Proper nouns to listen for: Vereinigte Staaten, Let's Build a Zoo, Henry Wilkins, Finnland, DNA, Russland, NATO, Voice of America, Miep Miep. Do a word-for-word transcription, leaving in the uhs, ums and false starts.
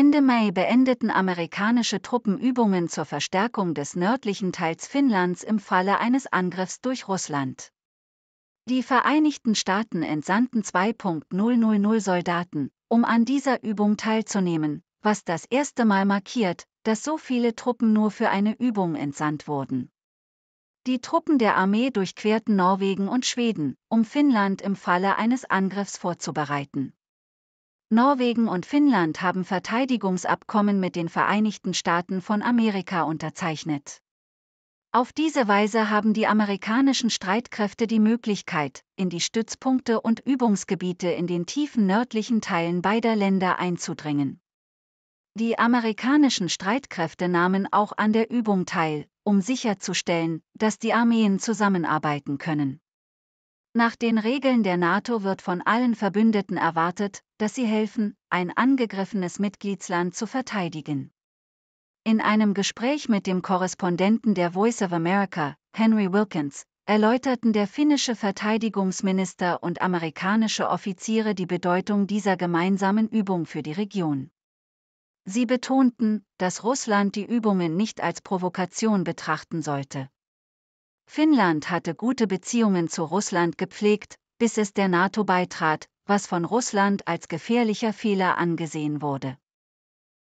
Ende Mai beendeten amerikanische Truppen Übungen zur Verstärkung des nördlichen Teils Finnlands im Falle eines Angriffs durch Russland. Die Vereinigten Staaten entsandten zweitausend Soldaten, um an dieser Übung teilzunehmen, was das erste Mal markiert, dass so viele Truppen nur für eine Übung entsandt wurden. Die Truppen der Armee durchquerten Norwegen und Schweden, um Finnland im Falle eines Angriffs vorzubereiten. Norwegen und Finnland haben Verteidigungsabkommen mit den Vereinigten Staaten von Amerika unterzeichnet. Auf diese Weise haben die amerikanischen Streitkräfte die Möglichkeit, in die Stützpunkte und Übungsgebiete in den tiefen nördlichen Teilen beider Länder einzudringen. Die amerikanischen Streitkräfte nahmen auch an der Übung teil, um sicherzustellen, dass die Armeen zusammenarbeiten können. Nach den Regeln der NATO wird von allen Verbündeten erwartet, dass sie helfen, ein angegriffenes Mitgliedsland zu verteidigen. In einem Gespräch mit dem Korrespondenten der Voice of America, Henry Wilkins, erläuterten der finnische Verteidigungsminister und amerikanische Offiziere die Bedeutung dieser gemeinsamen Übung für die Region. Sie betonten, dass Russland die Übungen nicht als Provokation betrachten sollte. Finnland hatte gute Beziehungen zu Russland gepflegt, bis es der NATO beitrat, was von Russland als gefährlicher Fehler angesehen wurde.